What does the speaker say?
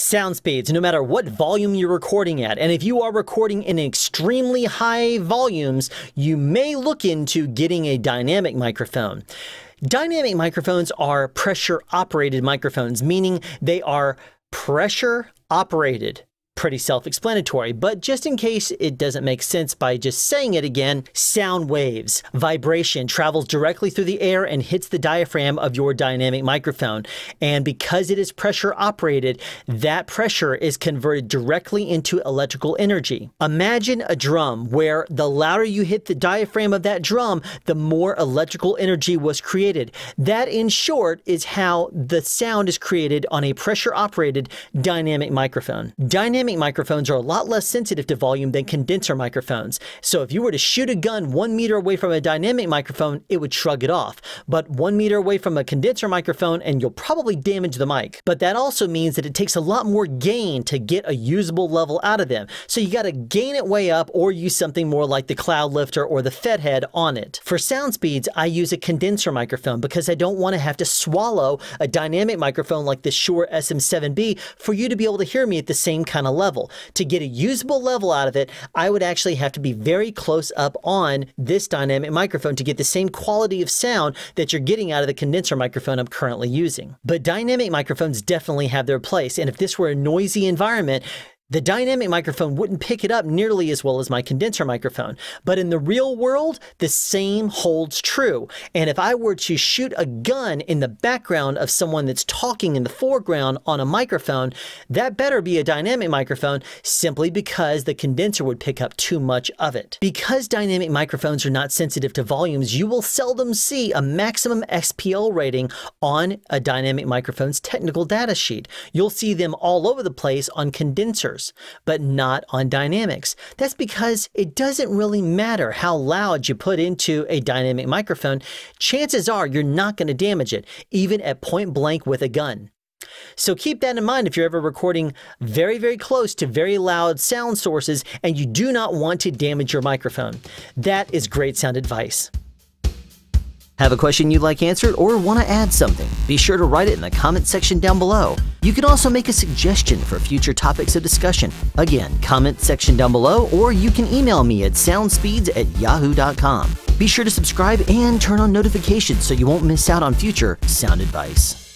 Sound speeds, no matter what volume you're recording at, and if you are recording in extremely high volumes, you may look into getting a dynamic microphone. Dynamic microphones are pressure operated microphones, meaning they are pressure operated. Pretty self-explanatory, but just in case it doesn't make sense by just saying it again, sound waves. Vibration travels directly through the air and hits the diaphragm of your dynamic microphone. And because it is pressure operated, that pressure is converted directly into electrical energy. Imagine a drum where the louder you hit the diaphragm of that drum, the more electrical energy was created. That, in short, is how the sound is created on a pressure operated dynamic microphone. Dynamic microphones are a lot less sensitive to volume than condenser microphones. So if you were to shoot a gun 1 meter away from a dynamic microphone, it would shrug it off. But 1 meter away from a condenser microphone and you'll probably damage the mic. But that also means that it takes a lot more gain to get a usable level out of them. So you gotta gain it way up or use something more like the Cloudlifter or the Fethead on it. For sound speeds, I use a condenser microphone because I don't want to have to swallow a dynamic microphone like the Shure SM7B for you to be able to hear me at the same kind of level. To get a usable level out of it, I would actually have to be very close up on this dynamic microphone to get the same quality of sound that you're getting out of the condenser microphone I'm currently using. But dynamic microphones definitely have their place, and if this were a noisy environment, the dynamic microphone wouldn't pick it up nearly as well as my condenser microphone. But in the real world, the same holds true. And if I were to shoot a gun in the background of someone that's talking in the foreground on a microphone, that better be a dynamic microphone simply because the condenser would pick up too much of it. Because dynamic microphones are not sensitive to volumes, you will seldom see a maximum SPL rating on a dynamic microphone's technical data sheet. You'll see them all over the place on condensers, but not on dynamics. That's because it doesn't really matter how loud you put into a dynamic microphone. Chances are you're not going to damage it, even at point blank with a gun. So keep that in mind if you're ever recording very, very close to very loud sound sources and you do not want to damage your microphone. That is great sound advice. Have a question you'd like answered or want to add something? Be sure to write it in the comment section down below. You can also make a suggestion for future topics of discussion. Again, comment section down below, or you can email me at soundspeeds@yahoo.com. Be sure to subscribe and turn on notifications so you won't miss out on future sound advice.